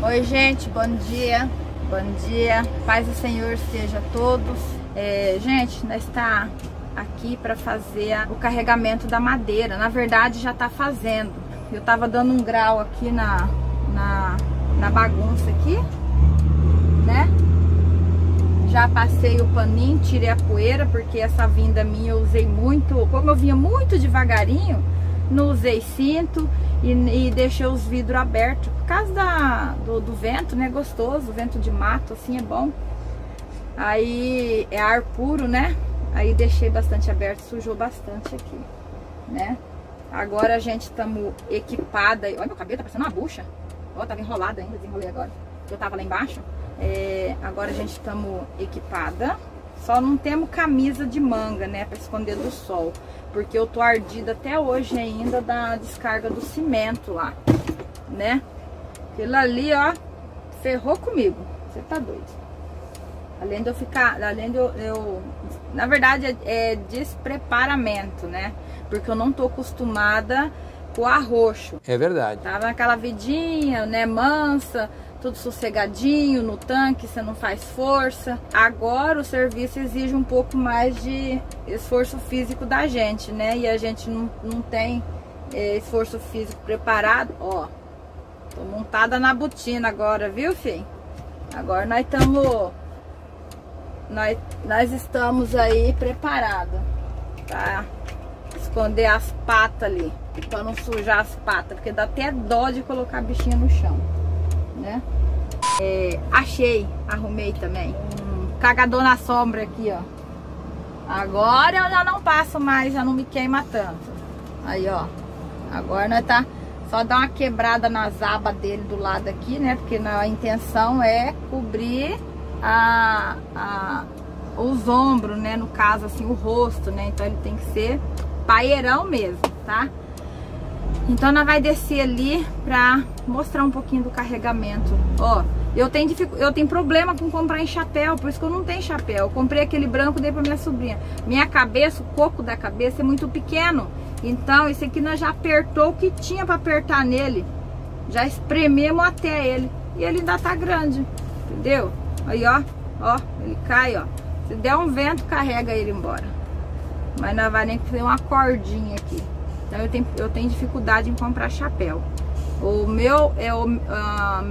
Oi gente, bom dia, paz do Senhor seja a todos. Gente, nós está aqui para fazer o carregamento da madeira, na verdade já está fazendo. Eu tava dando um grau aqui na bagunça aqui, né? Já passei o paninho, tirei a poeira, porque essa vinda minha eu usei muito, como eu vinha muito devagarinho, não usei cinto e deixei os vidros abertos, por causa do vento, né, gostoso, vento de mato, assim é bom. Aí é ar puro, né, aí deixei bastante aberto, sujou bastante aqui, né. Agora a gente estamos equipada, olha meu cabelo, tá parecendo uma bucha, ó, tava enrolada ainda, desenrolei agora, eu tava lá embaixo. Agora a gente estamos equipada, só não temos camisa de manga, né, para esconder do sol, porque eu tô ardida até hoje ainda da descarga do cimento lá, né? Aquilo ali, ó, ferrou comigo, você tá doido. Além de eu ficar, na verdade é despreparamento, né? Porque eu não tô acostumada com arroxo. É verdade. Tava naquela vidinha, né, mansa, tudo sossegadinho, no tanque, você não faz força. Agora o serviço exige um pouco mais de esforço físico da gente, né? E a gente não tem esforço físico preparado. Ó, tô montada na botina agora, viu, filho? Agora nós estamos aí preparados pra esconder as patas ali, pra não sujar as patas, porque dá até dó de colocar a bichinha no chão, né? Arrumei também um cagador na sombra aqui, ó. Agora eu já não passo mais, já não me queima tanto. Aí, ó, agora nós tá só dar uma quebrada nas abas dele do lado aqui, né? Porque a intenção é cobrir os ombros, né? No caso, assim, o rosto, né? Então ele tem que ser paeirão mesmo, tá? Então nós vai descer ali pra mostrar um pouquinho do carregamento. Ó, eu tenho problema com comprar em chapéu, por isso que eu não tenho chapéu. Eu comprei aquele branco, dei pra minha sobrinha. Minha cabeça, o coco da cabeça é muito pequeno. Então esse aqui nós já apertou o que tinha pra apertar nele. Já esprememos até ele. E ele ainda tá grande, entendeu? Aí, ó, ele cai, ó. Se der um vento, carrega ele embora. Mas nós vai nem ter uma cordinha aqui. Então eu tenho dificuldade em comprar chapéu.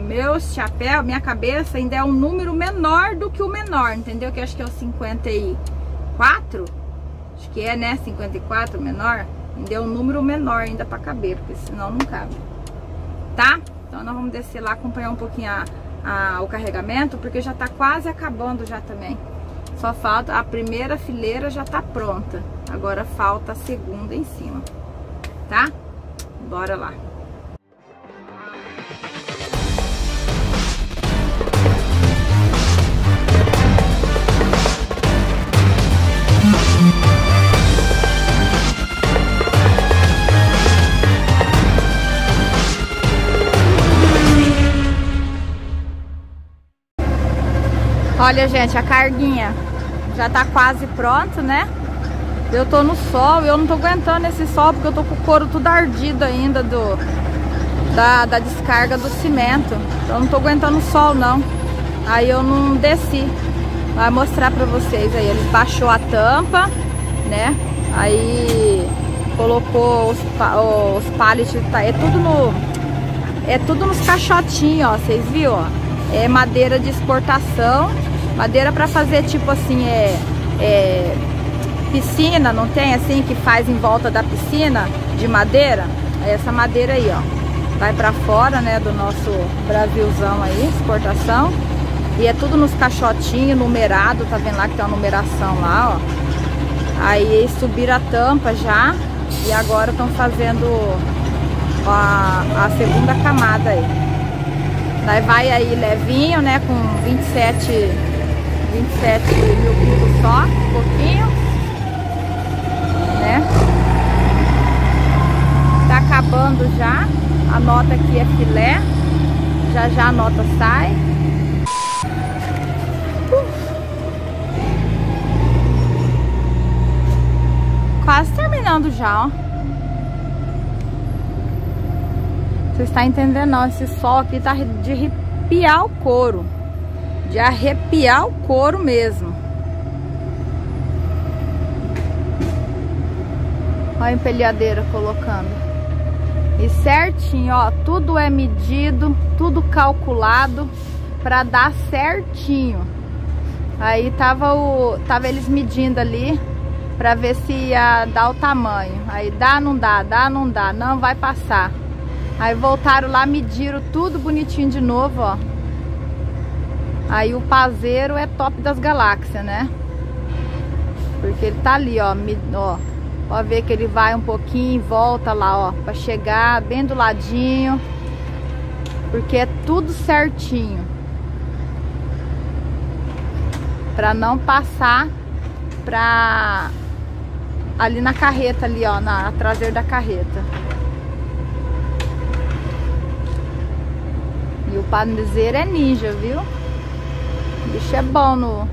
Meus chapéu, minha cabeça ainda é um número menor do que o menor, entendeu? Que acho que é o 54, acho que é, né? 54 menor, ainda é um número menor ainda pra caber, porque senão não cabe, tá? Então nós vamos descer lá, acompanhar um pouquinho o carregamento, porque já tá quase acabando já também. Só falta, a primeira fileira já tá pronta, agora falta a segunda em cima. Tá? Bora lá. Olha, gente, a carguinha já tá quase pronta, né? Eu tô no sol, eu não tô aguentando esse sol, porque eu tô com o couro tudo ardido ainda da descarga do cimento. Eu não tô aguentando o sol, não. Aí eu não desci. Vai mostrar pra vocês aí. Eles baixou a tampa, né? Aí colocou os pallets, tá? É tudo nos caixotinhos, ó. Vocês viram, ó? É madeira de exportação. Madeira pra fazer tipo assim, piscina, não tem assim que faz em volta da piscina de madeira? É essa madeira aí, ó, vai pra fora, né, do nosso Brasilzão aí, exportação. E é tudo nos caixotinhos, numerado, tá vendo lá que tem uma numeração lá, ó. Aí subiram a tampa já e agora estão fazendo a segunda camada aí. Daí vai aí levinho, né, com 27 mil quilos só, um pouquinho. Tá acabando já. A nota aqui é filé. Já já a nota sai. Quase terminando já, ó. Você está entendendo, não? Esse sol aqui tá de arrepiar o couro, de arrepiar o couro mesmo. Olha a empilhadeira colocando. E certinho, ó, tudo é medido, tudo calculado para dar certinho. Aí tava eles medindo ali para ver se ia dar o tamanho. Aí dá, não dá, não vai passar. Aí voltaram lá, mediram tudo bonitinho de novo, ó. Aí o pazeiro é top das galáxias, né? Porque ele tá ali, ó, ó. Pode ver que ele vai um pouquinho e volta lá, ó, pra chegar bem do ladinho. Porque é tudo certinho. Pra não passar pra... ali na carreta, ali, ó, na traseira da carreta. E o pazeiro é ninja, viu? O bicho é bom no...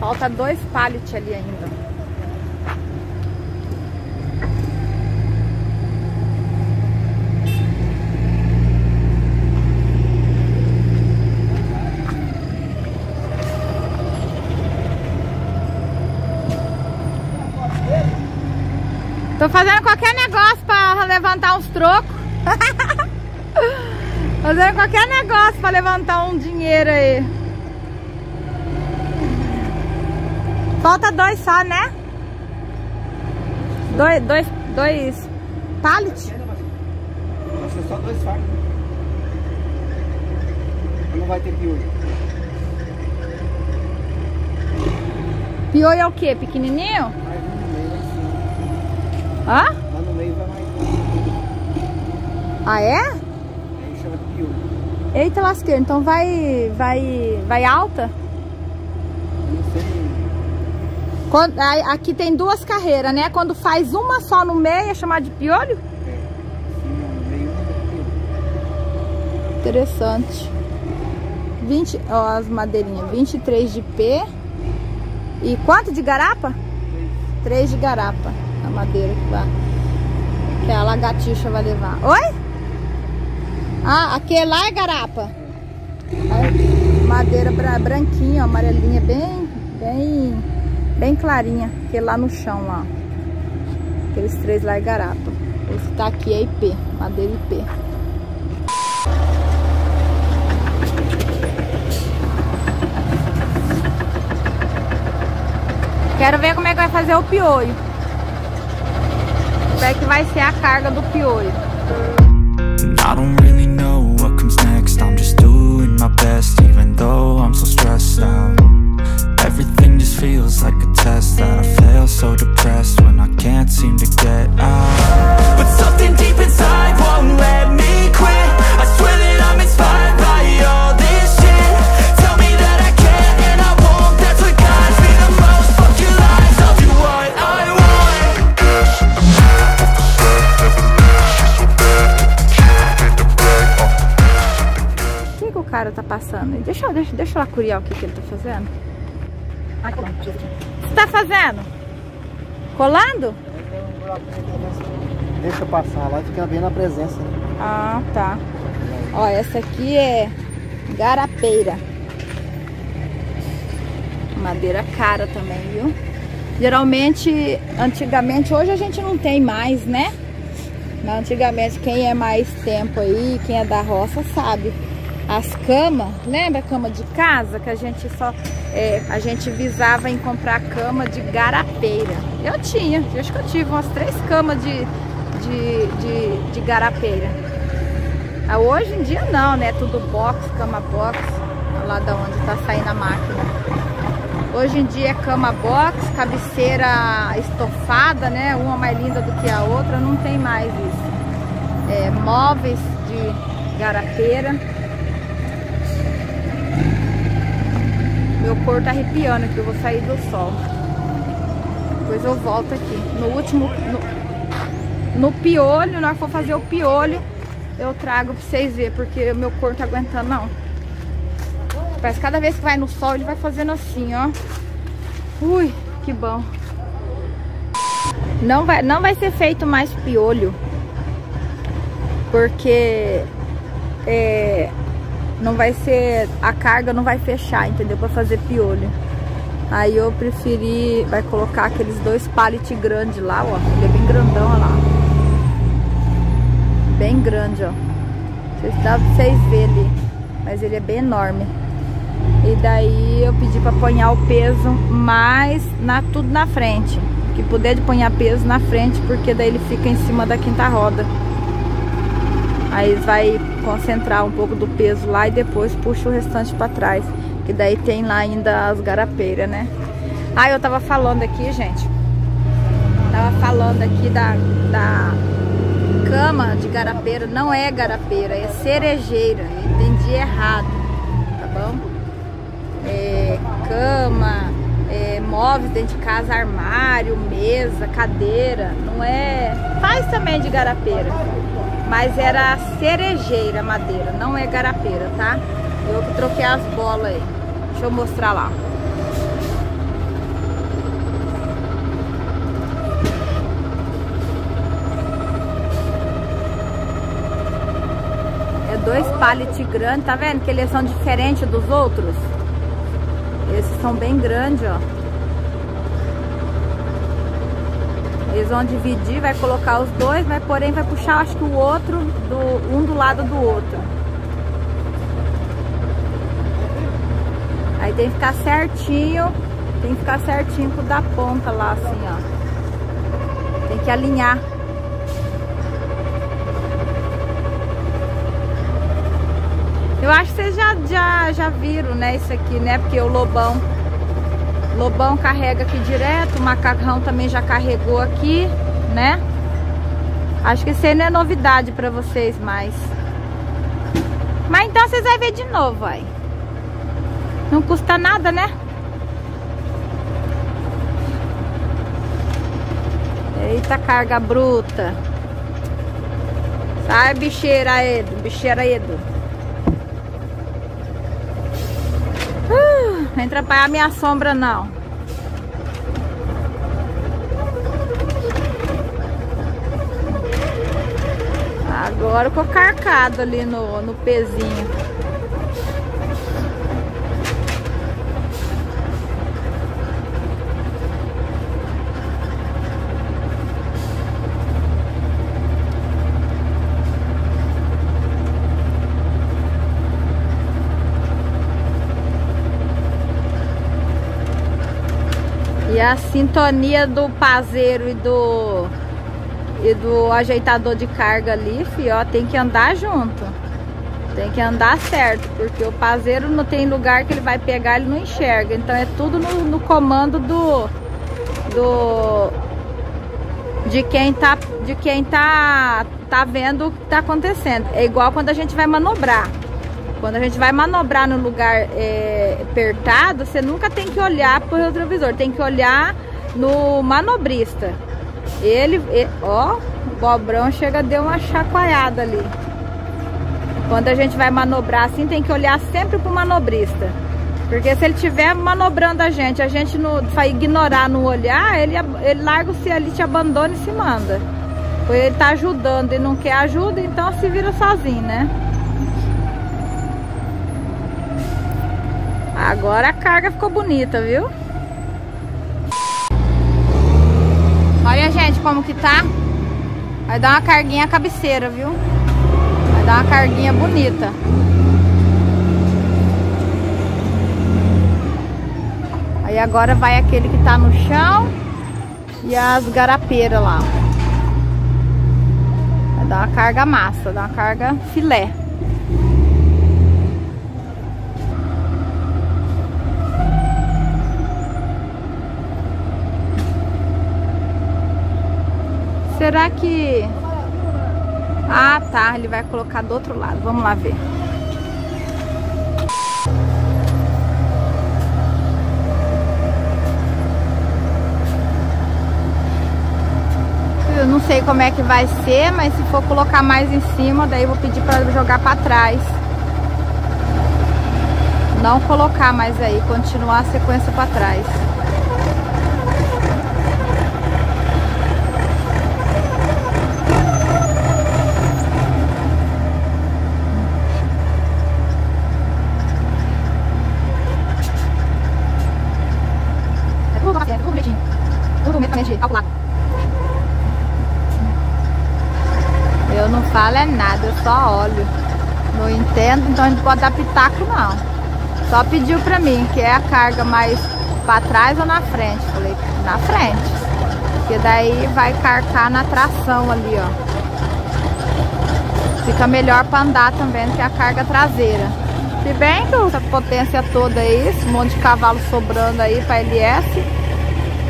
Falta 2 pallets ali ainda. Tô fazendo qualquer negócio pra levantar uns trocos. Fazendo qualquer negócio pra levantar um dinheiro aí. Falta 2 só, né? 2 pallets? Vai ser só 2 sacos. Não vai ter piolho. Piolho é o quê? Pequenininho? Vai no meio, assim. Hã? Vai no meio, vai mais. Ah, é? Aí chama de piolho. Eita lasqueira, então vai alta? Quando, aqui tem 2 carreiras, né? Quando faz uma só no meio é chamada de piolho? É. Sim, interessante. 20, ó, as madeirinhas. 23 de P. E quanto de garapa? 3 de garapa. A madeira que vai. Que a lagartixa vai levar. Oi? Ah, aquele lá é garapa. Aí, madeira branquinha, ó, amarelinha, bem clarinha, que lá no chão, lá. Aqueles 3 lá é garapa. Esse que tá aqui é IP, madeira IP. Quero ver como é que vai fazer o piolho. Como é que vai ser a carga do piolho. I don't really know what comes next. I'm just doing my best, even though I'm so stressed out. Everything just feels like a test that I fail, so depressed when I can't seem to get out. But something deep inside won't let me quit. I swear that I'm inspired by all this shit. Tell me that I can and I won't. That's what guides me the most. Fuck your lies, I'll do what I want. O que o cara tá passando? Deixa eu lá curiar o que ele tá fazendo. Aqui. O que você tá fazendo? Colando? Deixa eu passar lá, fica bem na presença. Né? Ah, tá. Ó, essa aqui é garapeira. Madeira cara também, viu? Geralmente, antigamente, hoje a gente não tem mais, né? Mas antigamente, quem é mais tempo aí, quem é da roça, sabe. As camas, lembra a cama de casa? Que a gente só, a gente visava em comprar cama de garapeira. Eu tinha, acho que eu tive umas 3 camas de garapeira. Hoje em dia não, né? Tudo box, cama box, lá da onde tá saindo a máquina. Hoje em dia é cama box, cabeceira estofada, né? Uma mais linda do que a outra, não tem mais isso. Móveis de garapeira. Meu corpo tá arrepiando aqui, eu vou sair do sol. Depois eu volto aqui. No último, no piolho, na hora que for fazer o piolho, eu trago pra vocês verem, porque o meu corpo tá aguentando não. Parece que cada vez que vai no sol, ele vai fazendo assim, ó. Ui, que bom. Não vai ser feito mais piolho. Porque não vai ser... A carga não vai fechar, entendeu? Pra fazer piolho. Aí eu preferi... Vai colocar aqueles 2 pallet grandes lá, ó. Ele é bem grandão, ó lá. Bem grande, ó. Dá pra vocês verem ali. Mas ele é bem enorme. E daí eu pedi pra apanhar o peso mais tudo na frente. Que puder de apanhar peso na frente, porque daí ele fica em cima da quinta roda. Aí vai concentrar um pouco do peso lá e depois puxa o restante pra trás. Que daí tem lá ainda as garapeiras, né? Ah, eu tava falando aqui, gente. Tava falando aqui da cama de garapeira. Não é garapeira, é cerejeira. Eu entendi errado, tá bom? Cama, móveis dentro de casa, armário, mesa, cadeira, não é... Faz também de garapeira, mas era cerejeira madeira, não é garapeira, tá? Eu que troquei as bolas aí, deixa eu mostrar lá. É 2 pallet grandes, tá vendo que eles são diferentes dos outros? Esses são bem grandes, ó. Eles vão dividir, vai colocar os 2, mas porém vai puxar, acho que o outro, um do lado do outro. Aí tem que ficar certinho, com o da ponta lá, assim, ó. Tem que alinhar. Eu acho que vocês já viram, né, isso aqui, né? Porque o Lobão carrega aqui direto, o Macarrão também já carregou aqui, né? Acho que isso aí não é novidade pra vocês mais. Mas então vocês vão ver de novo, aí. Não custa nada, né? Eita, carga bruta. Sai, bicheira, Edu, bicheira, Edu. Não atrapalhar a minha sombra, não. Agora eu tô carcado ali no pezinho. E a sintonia do pazeiro e do ajeitador de carga ali, filho, ó, tem que andar junto. Tem que andar certo, porque o pazeiro não tem lugar que ele vai pegar, ele não enxerga. Então é tudo no comando de quem tá vendo o que tá acontecendo. É igual quando a gente vai manobrar. Quando a gente vai manobrar no lugar apertado, você nunca tem que olhar pro retrovisor, tem que olhar no manobrista. Ele ó, o Bobrão chega, deu uma chacoalhada ali. Quando a gente vai manobrar assim, tem que olhar sempre pro manobrista. Porque se ele estiver manobrando a gente não vai ignorar, não olhar, ele larga você ali, te abandona e se manda. Porque ele tá ajudando e não quer ajuda, então se vira sozinho, né? Agora a carga ficou bonita, viu? como que tá. Vai dar uma carguinha a cabeceira, viu? Vai dar uma carguinha bonita. Aí agora vai aquele que tá no chão e as garapeiras lá. Vai dar uma carga massa, dar uma carga filé. Será que... Ah, tá. Ele vai colocar do outro lado. Vamos lá ver. Eu não sei como é que vai ser, mas se for colocar mais em cima, daí eu vou pedir para jogar para trás. Não colocar mais aí, continuar a sequência para trás. Eu não falo é nada, eu só olho. Não entendo, então a gente pode dar pitaco não. Só pediu pra mim que é a carga mais pra trás ou na frente. Falei, na frente. Porque daí vai carcar na tração ali, ó. Fica melhor pra andar também do que a carga traseira. Se bem que essa potência toda aí, esse monte de cavalo sobrando aí pra LS.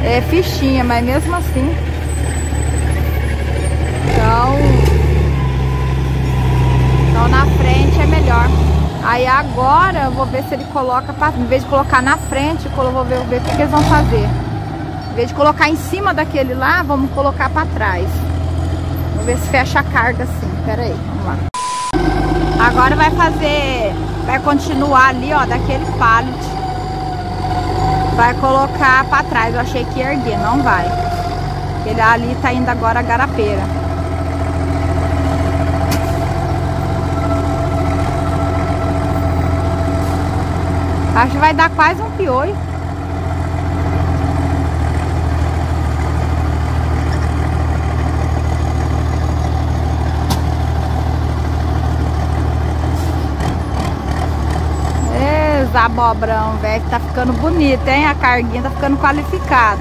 É fichinha, mas mesmo assim. Então na frente é melhor. Aí agora eu vou ver se ele coloca, em vez de colocar na frente, eu vou ver o que eles vão fazer. Em vez de colocar em cima daquele lá, vamos colocar pra trás. Vamos ver se fecha a carga assim. Pera aí, vamos lá. Agora vai fazer, vai continuar ali, ó, daquele pallet. Vai colocar pra trás. Eu achei que ia erguer, não vai. Ele ali tá indo agora a garapeira. Acho que vai dar quase um piolho. Abobrão, velho, que tá ficando bonito, hein? A carguinha tá ficando qualificado.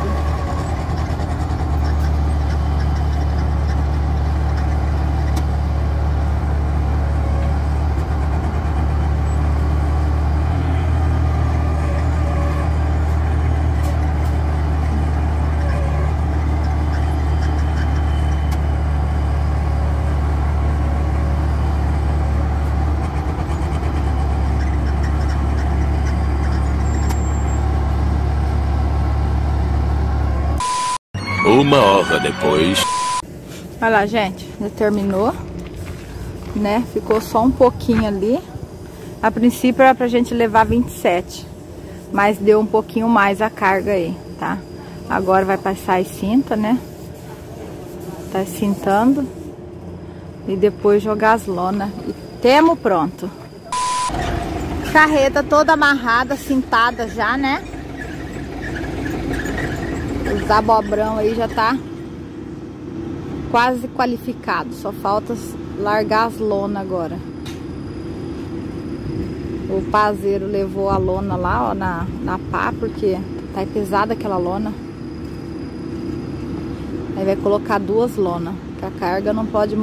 Uma hora depois. Olha lá, gente, já terminou, né? Ficou só um pouquinho ali. A princípio era pra gente levar 27, mas deu um pouquinho mais a carga aí, tá? Agora vai passar as cintas, né? Tá cintando. E depois jogar as lonas. E temo pronto. Carreta toda amarrada, cintada já, né? Os abobrão aí já tá quase qualificado. Só falta largar as lonas agora. O pazeiro levou a lona lá, ó, na pá, porque tá pesada aquela lona. Aí vai colocar duas lonas, que a carga não pode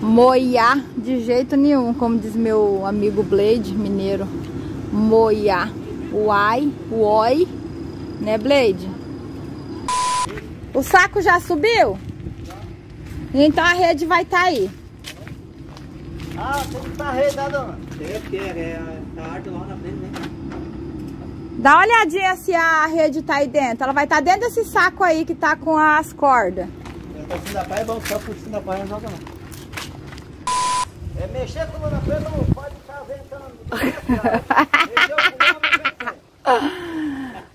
moiar de jeito nenhum, como diz meu amigo Blade, mineiro. Moiar. O oi, né, Blade? O saco já subiu? Então a rede vai estar aí. Ah, tem que estar a rede, dona. Tá arte lá na frente, né? Dá uma olhadinha se a rede tá aí dentro. Ela vai estar dentro desse saco aí que tá com as cordas. É mexer com a lona preta, não pode ficar ventando.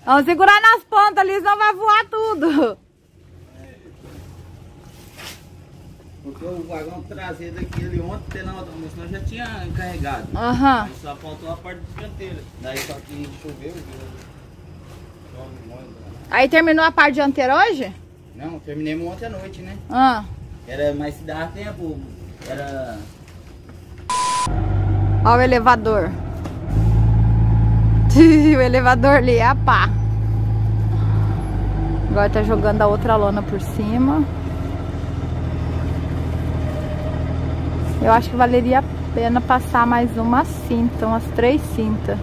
Vamos segurar nas pontas ali, senão vai voar tudo. Porque o vagão traseiro daqui, ele ontem, nós já tinha encarregado. Aham. Uhum. Só faltou a parte dianteira. Daí só que choveu. Aí terminou a parte dianteira hoje? Não, terminei ontem à noite, né? Ah. Era, mas se dava tempo, era... Olha o elevador. O elevador ali, é a pá. Agora tá jogando a outra lona por cima. Eu acho que valeria a pena passar mais uma cinta, umas 3 cintas.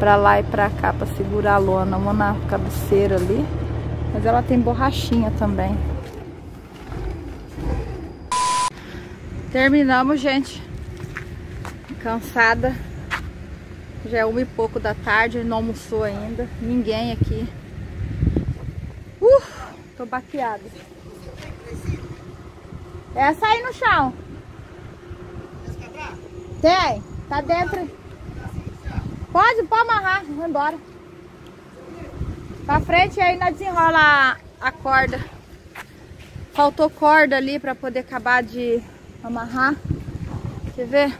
Pra lá e pra cá, pra segurar a lona. Uma na cabeceira ali. Mas ela tem borrachinha também. Terminamos, gente. Cansada. Já é 1h pouco da tarde, não almoçou ainda. Ninguém aqui. Tô baqueada. Essa aí no chão. Tem. Tá dentro. Pode amarrar. Vou embora. Pra frente aí nós desenrola a corda. Faltou corda ali pra poder acabar de amarrar. Quer ver?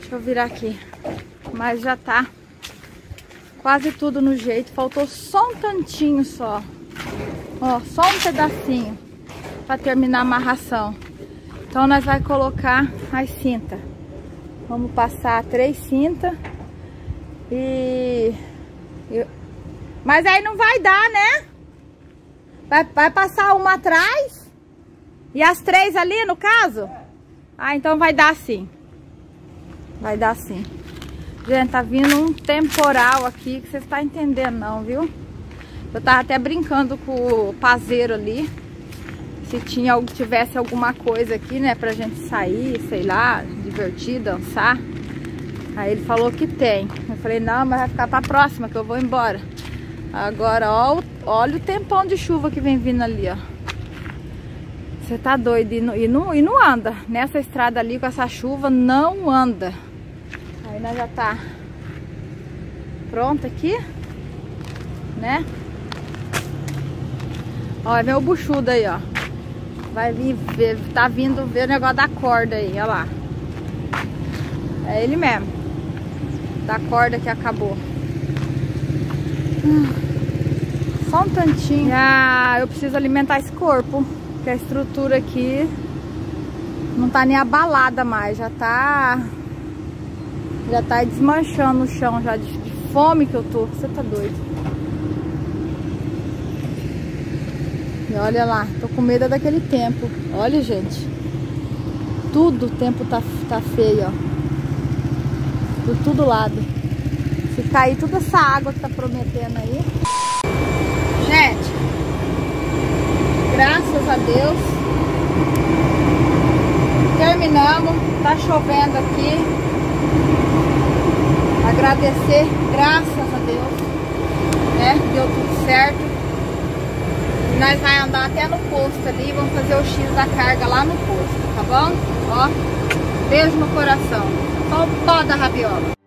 Deixa eu virar aqui. Mas já tá quase tudo no jeito. Faltou só um tantinho só. Ó, só um pedacinho pra terminar a amarração. Então nós vai colocar as cintas. Vamos passar 3 cintas. Mas aí não vai dar, né? Vai passar uma atrás? E as 3 ali, no caso? Ah, então vai dar sim. Vai dar sim. Gente, tá vindo um temporal aqui que vocês não estão entendendo não, viu? Eu tava até brincando com o pazeiro ali. Se tivesse alguma coisa aqui, né? Pra gente sair, sei lá, divertir, dançar. Aí ele falou que tem. Eu falei, não, mas vai ficar pra próxima que eu vou embora. Agora, ó, olha o tempão de chuva que vem vindo ali, ó. Você tá doido e não anda. Nessa estrada ali com essa chuva não anda. Aí nós já tá pronto aqui, né? Ó, vem o buchudo aí, ó. Vai vir ver, tá vindo ver o negócio da corda aí, olha lá. É ele mesmo. Da corda que acabou. Só um tantinho. Ah, eu preciso alimentar esse corpo. Porque a estrutura aqui não tá nem abalada mais. Já tá desmanchando o chão já de fome que eu tô. Você tá doido. E olha lá, tô com medo daquele tempo. Olha, gente. Tudo o tempo tá feio, ó. Por todo lado. Se cair toda essa água que tá prometendo aí. Gente. Graças a Deus. Terminamos. Tá chovendo aqui. Agradecer. Graças a Deus. Né? Deu tudo certo. E nós vamos andar até no posto ali. Vamos fazer o X da carga lá no posto. Tá bom? Ó. Beijo no coração. Só o pó da rabiola.